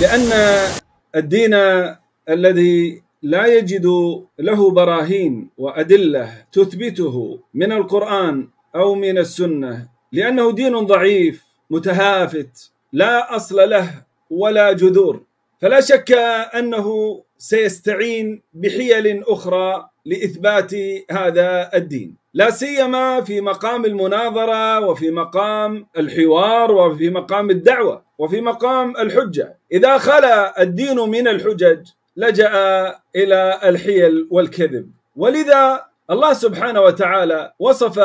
لأن الدين الذي لا يجد له براهين وأدلة تثبته من القرآن أو من السنة، لأنه دين ضعيف متهافت لا أصل له ولا جذور، فلا شك أنه سيستعين بحيل أخرى لإثبات هذا الدين، لا سيما في مقام المناظرة وفي مقام الحوار وفي مقام الدعوة وفي مقام الحجة. إذا خلا الدين من الحجج لجأ إلى الحيل والكذب، ولذا الله سبحانه وتعالى وصف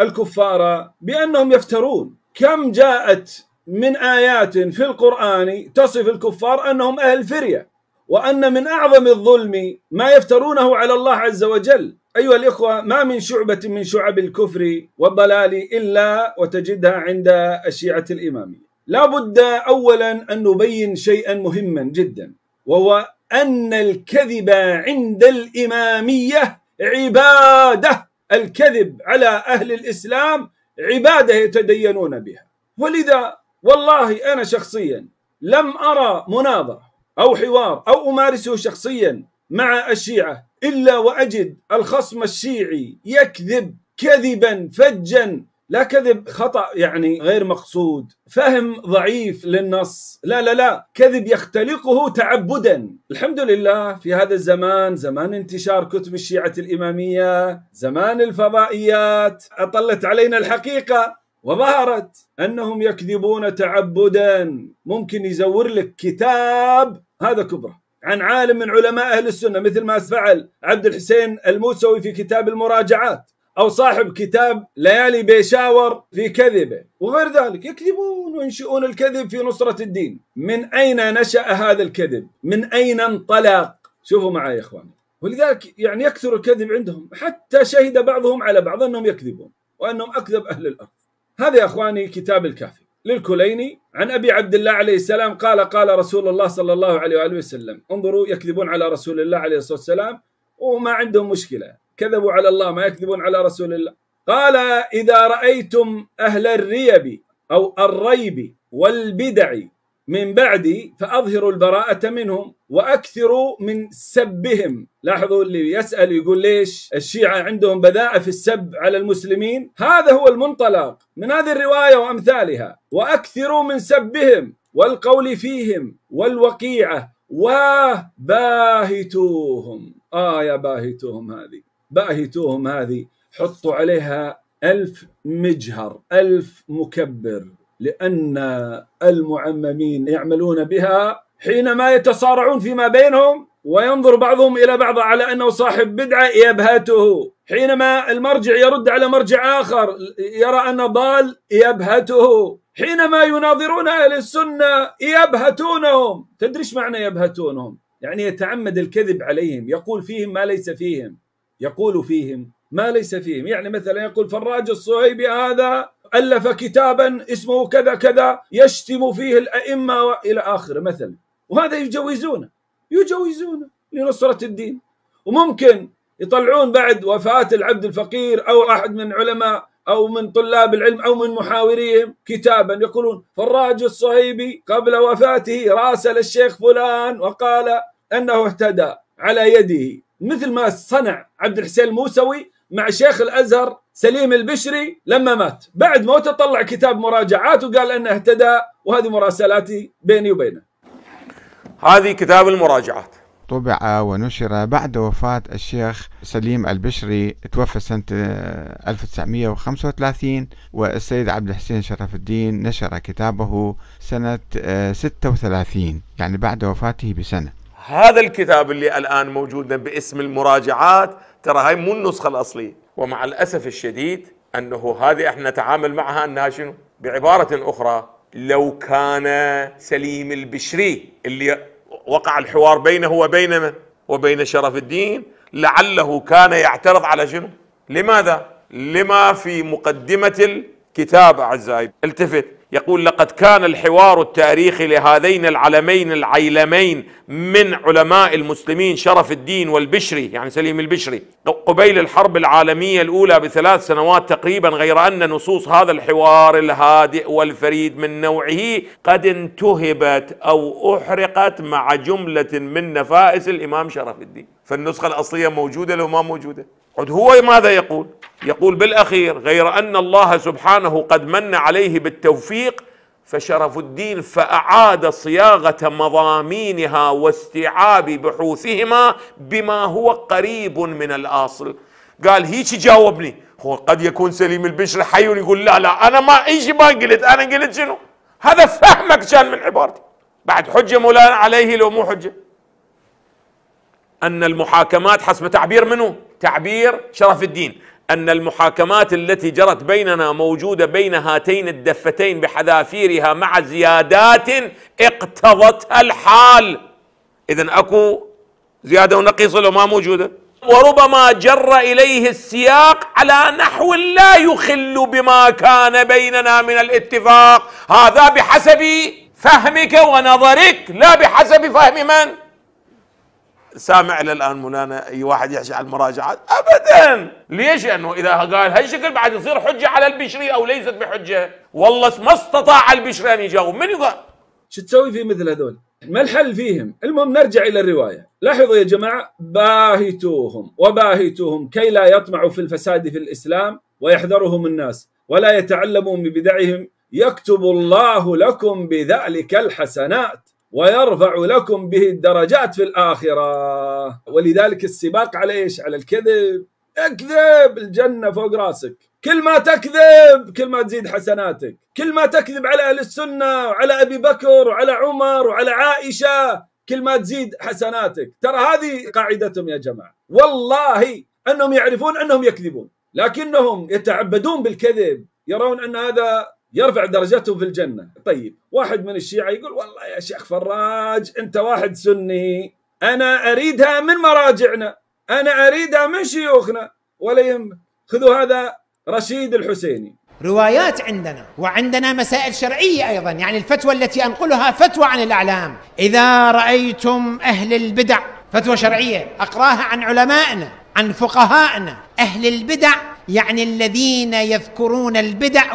الكفار بأنهم يفترون. كم جاءت من آيات في القرآن تصف الكفار أنهم أهل فرية، وأن من أعظم الظلم ما يفترونه على الله عز وجل. أيها الإخوة، ما من شعبة من شعب الكفر والضلال إلا وتجدها عند الشيعة الإمامية. لا بد أولا أن نبين شيئا مهما جدا، وهو أن الكذب عند الإمامية عبادة. الكذب على أهل الإسلام عبادة يتدينون بها. ولذا والله أنا شخصيا لم أرى مناظرة أو حوار أو أمارسه شخصيا مع الشيعة إلا وأجد الخصم الشيعي يكذب كذبا فجا، لا كذب خطأ يعني غير مقصود، فهم ضعيف للنص، لا لا لا، كذب يختلقه تعبدا. الحمد لله في هذا الزمان، زمان انتشار كتب الشيعة الإمامية، زمان الفضائيات، أطلت علينا الحقيقة وظهرت أنهم يكذبون تعبدا. ممكن يزور لك كتاب هذا كبره عن عالم من علماء أهل السنة، مثل ما فعل عبد الحسين الموسوي في كتاب المراجعات، أو صاحب كتاب ليالي بيشاور في كذبه وغير ذلك. يكذبون وينشئون الكذب في نصرة الدين. من أين نشأ هذا الكذب؟ من أين انطلق؟ شوفوا معي يا إخواني. ولذلك يعني يكثر الكذب عندهم، حتى شهد بعضهم على بعض أنهم يكذبون وأنهم أكذب أهل الأرض. هذا يا إخواني كتاب الكافي للكليني عن أبي عبد الله عليه السلام قال: قال رسول الله صلى الله عليه وآله وسلم. انظروا، يكذبون على رسول الله عليه الصلاة والسلام وما عندهم مشكلة، كذبوا على الله ما يكذبون على رسول الله. قال: إذا رأيتم أهل الريب أو الريب والبدع من بعدي فأظهروا البراءة منهم وأكثروا من سبهم. لاحظوا، اللي يسأل يقول ليش الشيعة عندهم بذاءة في السب على المسلمين؟ هذا هو المنطلق من هذه الرواية وأمثالها. وأكثروا من سبهم والقول فيهم والوقيعة وباهتوهم. يا باهتوهم هذه، باهتوهم هذه حطوا عليها 1000 مجهر، 1000 مكبر، لأن المعممين يعملون بها حينما يتصارعون فيما بينهم وينظر بعضهم إلى بعض على أنه صاحب بدعة يبهته، حينما المرجع يرد على مرجع آخر يرى أنه ضال يبهته، حينما يناظرون أهل السنة يبهتونهم. تدري ايش معنى يبهتونهم؟ يعني يتعمد الكذب عليهم، يقول فيهم ما ليس فيهم، يقول فيهم ما ليس فيهم. يعني مثلا يقول فراج الصهيبي هذا ألف كتابا اسمه كذا كذا يشتم فيه الأئمة إلى آخره مثلا، وهذا يجوزونه لنصرة الدين. وممكن يطلعون بعد وفاة العبد الفقير أو أحد من علماء أو من طلاب العلم أو من محاوريهم كتابا يقولون فراج الصهيبي قبل وفاته راسل الشيخ فلان وقال أنه اهتدى على يده، مثل ما صنع عبد الحسين الموسوي مع شيخ الأزهر سليم البشري لما مات. بعد موته طلع كتاب مراجعات وقال أنه اهتدى، وهذه مراسلاتي بيني وبينه. هذه كتاب المراجعات طبع ونشر بعد وفاة الشيخ سليم البشري، توفى سنة 1935، والسيد عبد الحسين شرف الدين نشر كتابه سنة 36، يعني بعد وفاته بسنة. هذا الكتاب اللي الآن موجود باسم المراجعات ترى هاي مو النسخة الأصلية، ومع الأسف الشديد أنه هذه احنا نتعامل معها أنها شنو؟ بعبارة أخرى، لو كان سليم البشري اللي وقع الحوار بينه وبين شرف الدين لعله كان يعترض على شنو؟ لماذا؟ لما في مقدمة الكتاب. أعزائي التفت، يقول: لقد كان الحوار التاريخي لهذين العلمين العيلمين من علماء المسلمين شرف الدين والبشري، يعني سليم البشري، قبيل الحرب العالمية الأولى بثلاث سنوات تقريبا، غير أن نصوص هذا الحوار الهادئ والفريد من نوعه قد انتهبت أو أحرقت مع جملة من نفائس الإمام شرف الدين. فالنسخة الأصلية موجودة لو ما موجودة؟ عد هو ماذا يقول؟ يقول بالأخير: غير أن الله سبحانه قد من عليه بالتوفيق، فشرف الدين فأعاد صياغة مضامينها واستيعاب بحوثهما بما هو قريب من الأصل. قال هيك جاوبني. هو قد يكون سليم البشر حي يقول لا أنا ما أي شيء ما قلت، أنا قلت شنو؟ هذا فهمك كان من عبارتي. بعد حجة مولانا عليه لو مو حجة أن المحاكمات حسب تعبير منه، تعبير شرف الدين، أن المحاكمات التي جرت بيننا موجودة بين هاتين الدفتين بحذافيرها مع زيادات اقتضتها الحال. إذن أكو زيادة ونقيصة لو ما موجودة، وربما جر إليه السياق على نحو لا يخل بما كان بيننا من الاتفاق. هذا بحسب فهمك ونظرك لا بحسب فهم من؟ سامع الى الان مولانا اي واحد يحشي على المراجعات؟ ابدا. ليش؟ لانه اذا قال هالشكل بعد يصير حجه على البشري او ليست بحجه. والله ما استطاع البشري ان يجاوب. من يقول شو تسوي في مثل هذول؟ ما الحل فيهم؟ المهم نرجع الى الروايه. لاحظوا يا جماعه: باهتوهم وباهتوهم كي لا يطمعوا في الفساد في الاسلام ويحذرهم الناس ولا يتعلموا من بدعهم، يكتب الله لكم بذلك الحسنات ويرفع لكم به الدرجات في الآخرة. ولذلك السباق على إيش؟ على الكذب. اكذب، الجنة فوق راسك. كل ما تكذب كل ما تزيد حسناتك. كل ما تكذب على أهل السنة وعلى أبي بكر وعلى عمر وعلى عائشة كل ما تزيد حسناتك. ترى هذه قاعدتهم يا جماعة، والله أنهم يعرفون أنهم يكذبون لكنهم يتعبدون بالكذب، يرون أن هذا يرفع درجته في الجنة. طيب واحد من الشيعة يقول: والله يا شيخ فراج أنت واحد سني، أنا أريدها من مراجعنا، أنا أريدها من شيوخنا، وليم خذوا هذا رشيد الحسيني. روايات عندنا، وعندنا مسائل شرعية أيضا، يعني الفتوى التي أنقلها فتوى عن الأعلام. إذا رأيتم أهل البدع، فتوى شرعية أقراها عن علمائنا عن فقهائنا. أهل البدع يعني الذين يذكرون البدع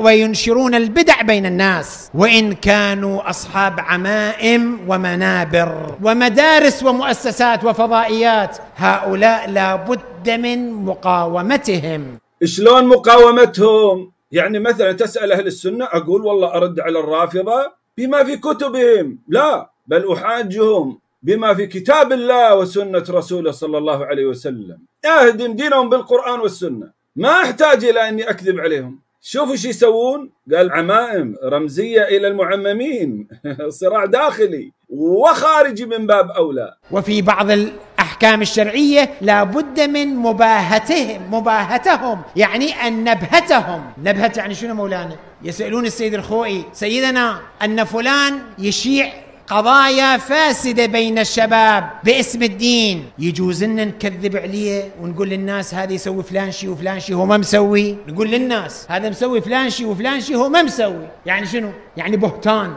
وينشرون البدع بين الناس، وإن كانوا أصحاب عمائم ومنابر ومدارس ومؤسسات وفضائيات. هؤلاء لابد من مقاومتهم. شلون مقاومتهم؟ يعني مثلا تسأل أهل السنة، أقول والله أرد على الرافضة بما في كتبهم، لا بل أحاجهم بما في كتاب الله وسنة رسوله صلى الله عليه وسلم. أهدم دينهم بالقرآن والسنة، ما أحتاج إلى أني أكذب عليهم. شوفوا شو يسوون. قال عمائم رمزية إلى المعممين. صراع داخلي وخارجي من باب أولى. وفي بعض الأحكام الشرعية لابد من مباهتهم، يعني أن نبهتهم. نبهت يعني شنو مولانا؟ يسألون السيد الخوئي: سيدنا أن فلان يشيع قضايا فاسدة بين الشباب باسم الدين، يجوز لنا نكذب عليه ونقول للناس هذا يسوي فلان شيء وفلان شيء هو ما مسوي، نقول للناس هذا مسوي فلان شيء وفلان شيء هو ما مسوي. يعني شنو؟ يعني بهتان.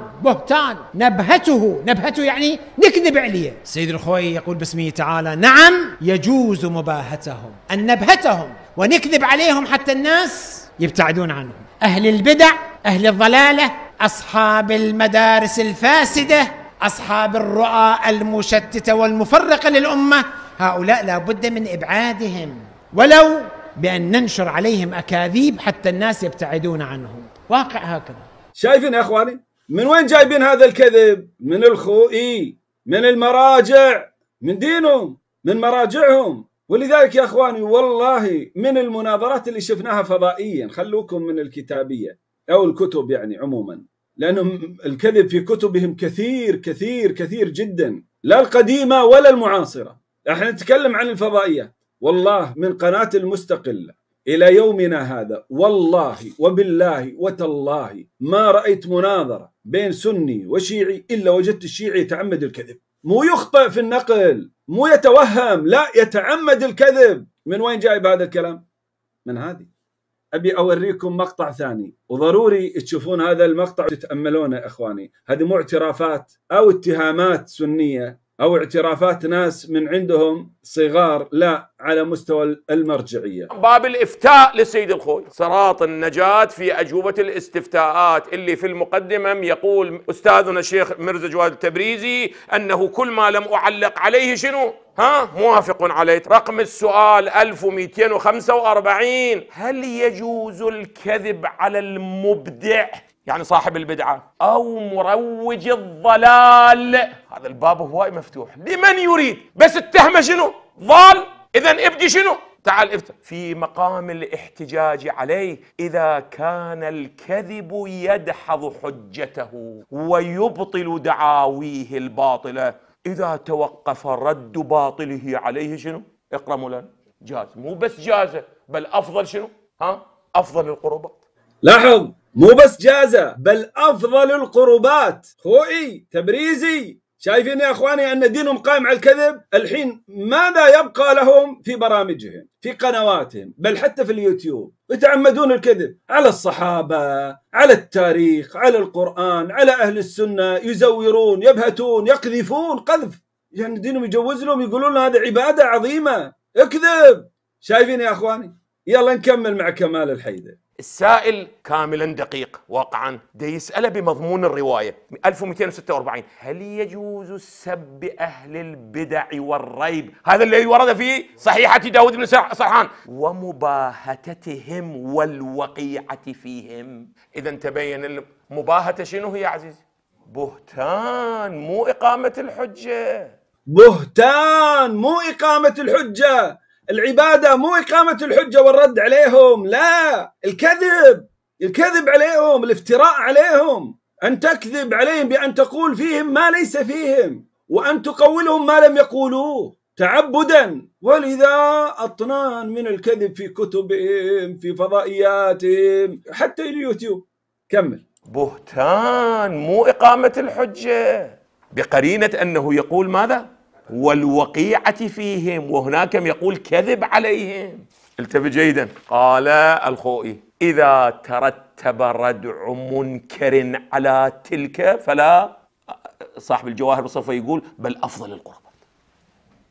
نبهته يعني نكذب عليه. سيد الخوي يقول باسمه تعالى: نعم يجوز مباهتهم، أن نبهتهم ونكذب عليهم حتى الناس يبتعدون عنهم. أهل البدع، أهل الضلالة، أصحاب المدارس الفاسدة، أصحاب الرؤى المشتتة والمفرقة للأمة، هؤلاء لا بد من إبعادهم، ولو بأن ننشر عليهم أكاذيب حتى الناس يبتعدون عنهم. واقع هكذا. شايفين يا أخواني من وين جايبين هذا الكذب؟ من الخوئي، من المراجع، من دينهم، من مراجعهم. ولذلك يا أخواني والله من المناظرات اللي شفناها فضائيا، خلوكم من الكتابية أو الكتب يعني عموما، لأنهم الكذب في كتبهم كثير كثير كثير جدا، لا القديمة ولا المعاصرة، احنا نتكلم عن الفضائية. والله من قناة المستقلة إلى يومنا هذا والله وبالله وتالله ما رأيت مناظرة بين سني وشيعي إلا وجدت الشيعي يتعمد الكذب، مو يخطئ في النقل، مو يتوهم، لا يتعمد الكذب. من وين جايب هذا الكلام؟ من هذه أبي أوريكم مقطع ثاني، وضروري تشوفون هذا المقطع وتتأملونه إخواني. هذه مو اعترافات أو اتهامات سنية أو اعترافات ناس من عندهم صغار، لا، على مستوى المرجعية. باب الإفتاء للسيد الخوي، صراط النجاة في أجوبة الاستفتاءات، اللي في المقدمة يقول أستاذنا الشيخ مرزا جواد التبريزي أنه كل ما لم أعلق عليه شنو؟ ها؟ موافق عليه. رقم السؤال 1245، هل يجوز الكذب على المبدع؟ يعني صاحب البدعة أو مروج الضلال. هذا الباب هواي مفتوح لمن يريد، بس التهمة شنو؟ ضال، إذن ابدي شنو؟ تعال افتى. في مقام الاحتجاج عليه إذا كان الكذب يدحض حجته ويبطل دعاويه الباطلة، إذا توقف رد باطله عليه شنو؟ اقرأ مولانا. جاز، مو بس جازة، بل أفضل شنو؟ ها؟ أفضل القربات. لاحظ، مو بس جازة بل أفضل القربات. خوئي تبريزي، شايفين يا أخواني أن دينهم قائم على الكذب؟ الحين ماذا يبقى لهم في برامجهم، في قنواتهم، بل حتى في اليوتيوب؟ يتعمدون الكذب على الصحابة، على التاريخ، على القرآن، على أهل السنة، يزورون، يبهتون، يقذفون قذف. يعني دينهم يجوز لهم، يقولون لنا هذا عبادة عظيمة، اكذب. شايفين يا أخواني؟ يلا نكمل مع كمال الحيدة. السائل كاملا دقيق واقعا، ده يسأله بمضمون الرواية 1246، هل يجوز السب أهل البدع والريب؟ هذا الذي ورد في صحيحة داود بن سرحان، ومباهتتهم والوقيعة فيهم. إذا تبين المباهتة شنو هي يا عزيزي؟ بهتان، مو إقامة الحجة. بهتان مو إقامة الحجة، العبادة مو إقامة الحجة والرد عليهم، لا، الكذب، الكذب عليهم، الافتراء عليهم، أن تكذب عليهم بأن تقول فيهم ما ليس فيهم، وأن تقولهم ما لم يقولوه تعبدا. ولذا أطنان من الكذب في كتبهم، في فضائياتهم، حتى اليوتيوب. كمل. بهتان مو إقامة الحجة، بقرينة أنه يقول ماذا؟ والوقيعة فيهم، وهناكم يقول كذب عليهم. التفت جيدا. قال الخوئي: إذا ترتب ردع منكر على تلك فلا، صاحب الجواهر بصفة يقول بل أفضل القربات.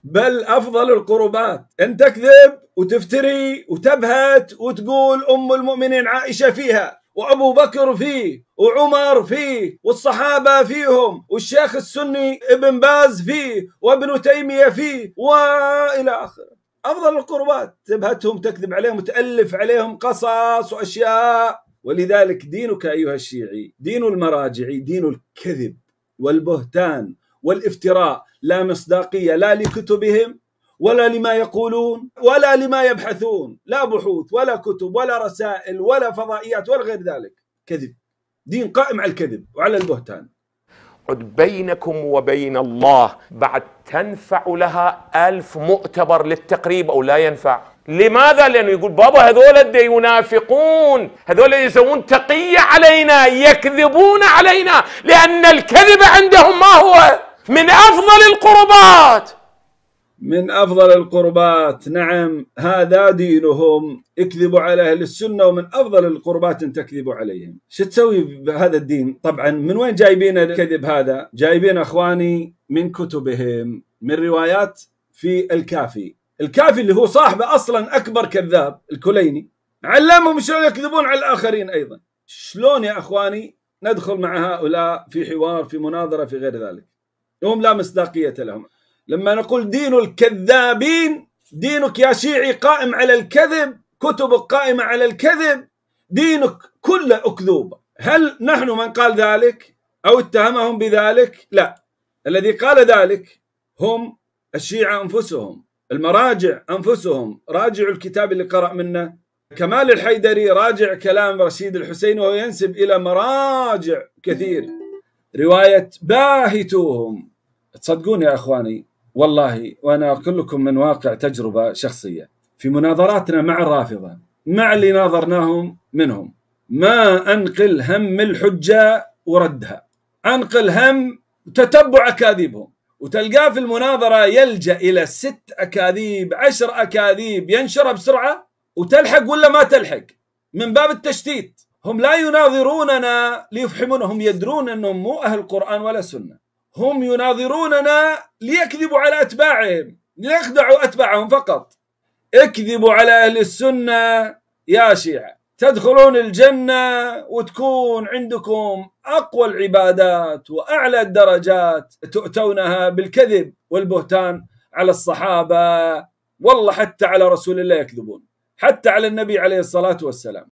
بل أفضل القربات أن تكذب وتفتري وتبهت وتقول أم المؤمنين عائشة فيها، وأبو بكر فيه، وعمر فيه، والصحابة فيهم، والشيخ السني ابن باز فيه، وابن تيمية فيه، وإلى آخره. أفضل القربات تبهتهم، تكذب عليهم، وتألف عليهم قصص وأشياء. ولذلك دينك أيها الشيعي، دين المراجعي، دين الكذب والبهتان والإفتراء، لا مصداقية لا لكتبهم ولا لما يقولون ولا لما يبحثون، لا بحوث ولا كتب ولا رسائل ولا فضائيات ولا غير ذلك. كذب، دين قائم على الكذب وعلى البهتان. عد بينكم وبين الله، بعد تنفع لها 1000 مؤتبر للتقريب أو لا ينفع. لماذا؟ لأنه يقول بابا هذول ينافقون، هذول يسوون تقية علينا، يكذبون علينا، لأن الكذب عندهم ما هو؟ من أفضل القربات. من أفضل القربات، نعم، هذا دينهم، اكذبوا على أهل السنة، ومن أفضل القربات أن تكذبوا عليهم. شو تسوي بهذا الدين؟ طبعا من وين جايبين الكذب هذا؟ جايبين أخواني من كتبهم، من روايات في الكافي. الكافي اللي هو صاحبه أصلا أكبر كذاب، الكليني، علمهم شلون يكذبون على الآخرين أيضا. شلون يا أخواني ندخل مع هؤلاء في حوار، في مناظرة، في غير ذلك؟ هم لا مصداقية لهم. لما نقول دين الكذابين، دينك يا شيعي قائم على الكذب، كتبك قائمة على الكذب، دينك كله أكذوبة. هل نحن من قال ذلك أو اتهمهم بذلك؟ لا، الذي قال ذلك هم الشيعة أنفسهم، المراجع أنفسهم. راجعوا الكتاب اللي قرأ منه كمال الحيدري، راجع كلام رشيد الحسين، وهو ينسب إلى مراجع كثير. رواية باهتوهم، تصدقون يا أخواني والله، وأنا أقول لكم من واقع تجربة شخصية، في مناظراتنا مع الرافضة، مع اللي ناظرناهم منهم، ما أنقل هم الحجة وردها، أنقل هم تتبع أكاذيبهم. وتلقاه في المناظرة يلجأ إلى 6 أكاذيب 10 أكاذيب ينشرها بسرعة، وتلحق ولا ما تلحق؟ من باب التشتيت. هم لا يناظروننا ليفحمونا، هم يدرون أنهم مو أهل القرآن ولا سنة، هم يناظروننا ليكذبوا على أتباعهم، ليخدعوا أتباعهم فقط. اكذبوا على أهل السنة يا شيعة تدخلون الجنة وتكون عندكم أقوى العبادات وأعلى الدرجات، تؤتونها بالكذب والبهتان على الصحابة. والله حتى على رسول الله يكذبون، حتى على النبي عليه الصلاة والسلام.